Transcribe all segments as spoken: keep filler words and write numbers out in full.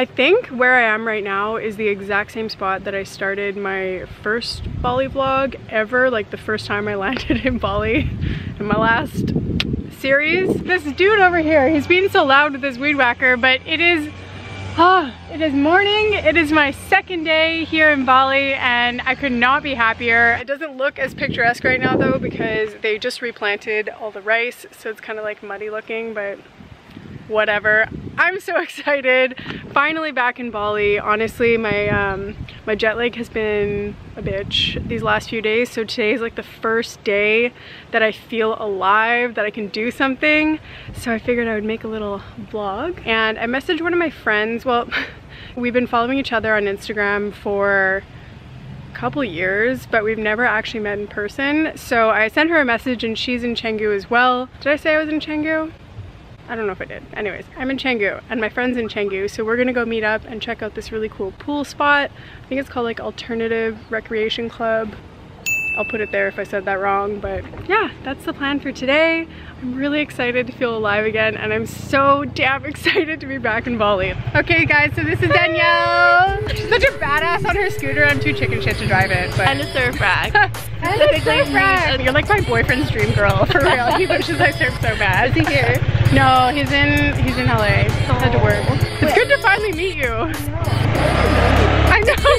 I think where I am right now is the exact same spot that I started my first Bali vlog ever, like the first time I landed in Bali in my last series. This dude over here, he's being so loud with his weed whacker, but it is, ah, it is morning. It is my second day here in Bali and I could not be happier. It doesn't look as picturesque right now though because they just replanted all the rice, so it's kind of like muddy looking, but whatever. I'm so excited. Finally back in Bali. Honestly, my um, my jet lag has been a bitch these last few days. So today is like the first day that I feel alive, that I can do something. So I figured I would make a little vlog. And I messaged one of my friends. Well, we've been following each other on Instagram for a couple years, but we've never actually met in person. So I sent her a message and she's in Canggu as well. Did I say I was in Canggu? I don't know if I did. Anyways, I'm in Canggu and my friend's in Canggu, so we're gonna go meet up and check out this really cool pool spot. I think it's called like Alternative Recreation Club. I'll put it there if I said that wrong, but yeah, that's the plan for today. I'm really excited to feel alive again and I'm so damn excited to be back in Bali. Okay guys, so this is Danielle. She's such a badass on her scooter. I'm too chicken shit to drive it. But. And a surf rack. and a surf rack. You're like my boyfriend's dream girl, for real. He wishes I surf so bad. Is he here? No, he's in, he's in L A. Oh. Had to work. It's Wait. good to finally meet you. No. I know.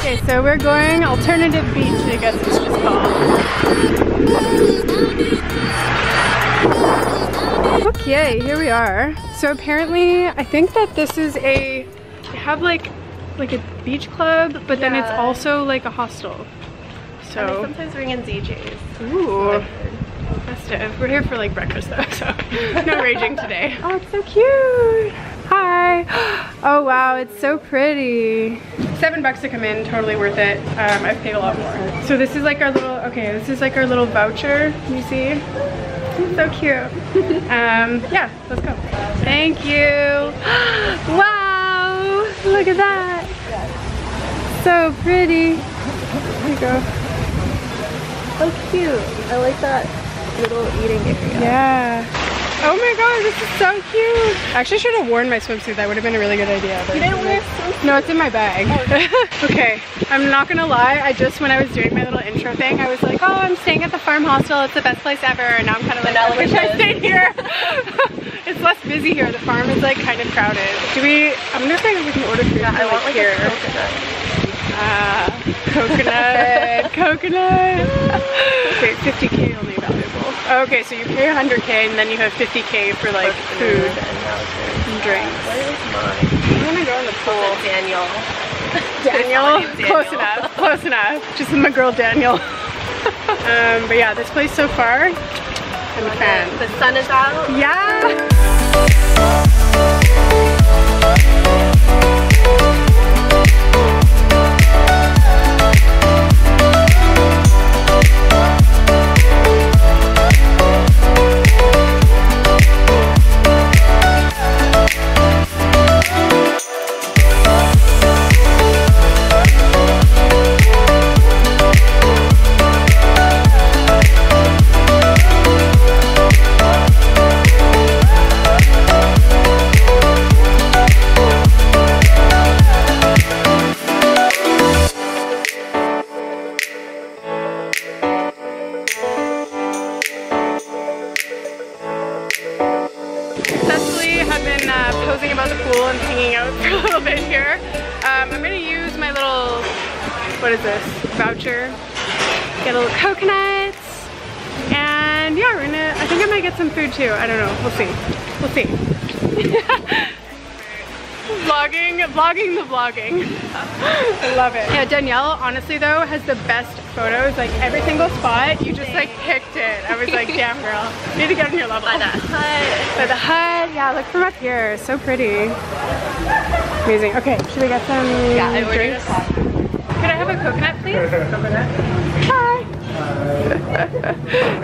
Okay, so we're going Alternative Beach, I guess it's just called. Okay, here we are. So apparently, I think that this is a, they have like, like a beach club, but yeah. Then it's also like a hostel. So and they sometimes bring in D Js. Ooh, festive. We're here for like breakfast though, so no raging today. Oh, it's so cute. Hi. Oh wow, it's so pretty. Seven bucks to come in, totally worth it. Um, I've paid a lot more. So this is like our little. Okay, this is like our little voucher. Can you see? It's so cute. Um, yeah, let's go. Thank you. Wow, look at that. So pretty. There you go. So cute. I like that little eating area. Yeah. Oh my god, this is so cute. I actually should have worn my swimsuit. That would have been a really good idea. But you didn't wear a swimsuit? No, it's in my bag. Oh, okay. Okay, I'm not gonna lie. I just, when I was doing my little intro thing, I was like, oh, I'm staying at the Farm Hostel. It's the best place ever. And now I'm kind of like, I wish I stayed here. It's less busy here. The farm is like kind of crowded. Do we, I'm gonna say we can order food. Yeah, I want like here. A coconut. Ah, coconut, coconut. Okay, fifty K only valuable. Okay, so you pay one hundred K and then you have fifty K for like food and drinks. Where is mine? I'm gonna go in the pool. Oh, Daniel. Daniel? Close enough, close enough. Just my girl Daniel. um, but yeah, this place so far, I'm a fan. The sun is out. Yeah. What is this? Voucher. Get a little coconuts. And yeah, we're gonna, I think I might get some food too. I don't know. We'll see. We'll see. vlogging, vlogging the vlogging. I love it. Yeah, Danielle, honestly though, has the best photos. Like every single spot, you just like picked it. I was like, damn girl. You need to get on your level. By that hut. By the hut. Yeah, look from up here. So pretty. Amazing. Okay, should we get some yeah, drinks? I Could I have a coconut, please? Coconut. Hi. Hi.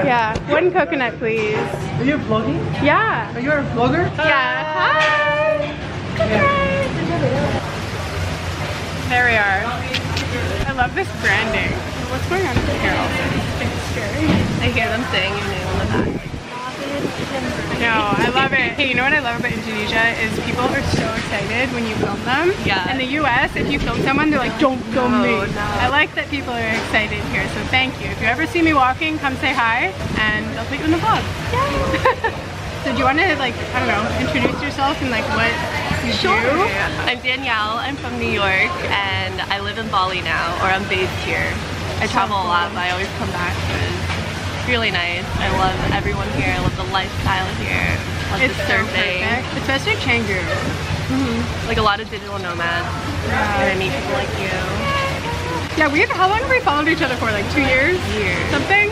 Yeah, one coconut, please. Are you vlogging? Yeah. Are you a vlogger? Hi. Yeah. Hi. Coconut. There we are. I love this branding. What's going on here? It's scary. I hear them saying your name on the back. No, I love it. Hey, you know what I love about Indonesia is people are so excited when you film them. Yeah. In the U S, if you film someone, they're like, don't film no, me. No. I like that people are excited here, so thank you. If you ever see me walking, come say hi, and I'll put you in the vlog. Yeah. So do you want to, like, I don't know, introduce yourself and, like, what you sure. do? I'm Danielle, I'm from New York, and I live in Bali now, or I'm based here. I travel a lot, but I always come back. It's really nice. I love everyone here. I love the lifestyle here. I love it's the surfing. So perfect. Especially Canggu. Mm-hmm. Like a lot of digital nomads. Yeah. And I meet people like you. Yeah, we've, how long have we followed each other for? Like two years? Years. Something?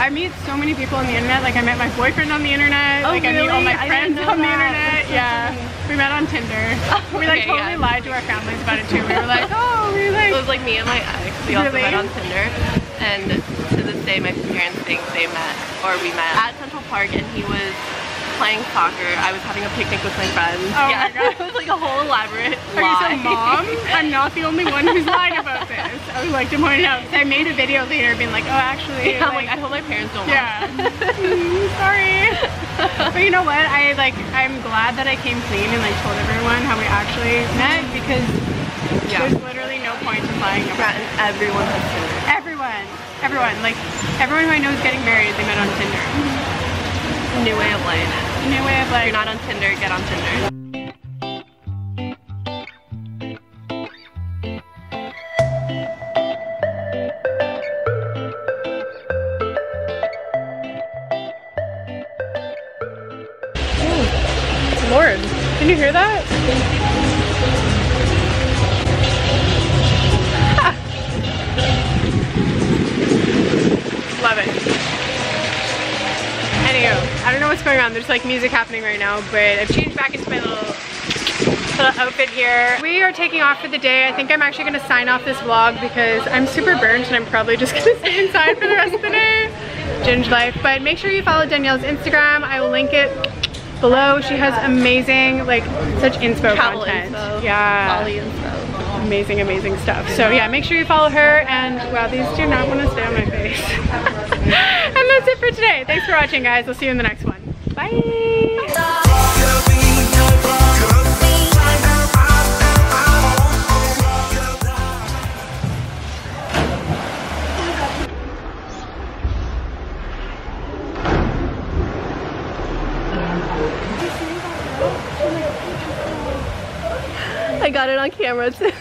I meet so many people on the internet. Like I met my boyfriend on the internet. Oh, like really? I meet all my friends on the internet. So yeah. Funny. We met on Tinder. Oh, we like okay, totally yeah. lied to our families about it too. We were like, oh, we like. It was like me and my ex. We really? also met on Tinder. And to this day, my parents think they met, or we met, at Central Park, and he was playing soccer. I was having a picnic with my friends. Oh yeah. my god. It was like a whole elaborate Are lie. You so, Mom, I'm not the only one who's lying about this. I would like to point out. I made a video later being like, oh actually. Yeah, like, like, I hope my parents don't watch. Yeah. mm, sorry. But you know what? I like, I'm glad that I came clean and like told everyone how we actually met, because yeah. there's literally no point in lying about it. Everyone has Tinder. Everyone. Everyone. Like everyone who I know is getting married, they met on Tinder. Mm-hmm. New way of life. New way of life. If you're not on Tinder, get on Tinder. Oh, Lord. Can you hear that? Love it. I don't know what's going on. There's like music happening right now, but I've changed back into my little, little outfit here. We are taking off for the day. I think I'm actually gonna sign off this vlog because I'm super burnt and I'm probably just gonna stay inside for the rest of the day. Ginge life. But make sure you follow Danielle's Instagram. I will link it below. She has amazing, like, such inspo Travel content. Info. Yeah. Bali info. Amazing, amazing stuff. So yeah, make sure you follow her, and wow, these do not want to stay on my face. And that's it for today. Thanks for watching, guys. We'll see you in the next one. Bye. I got it on camera too.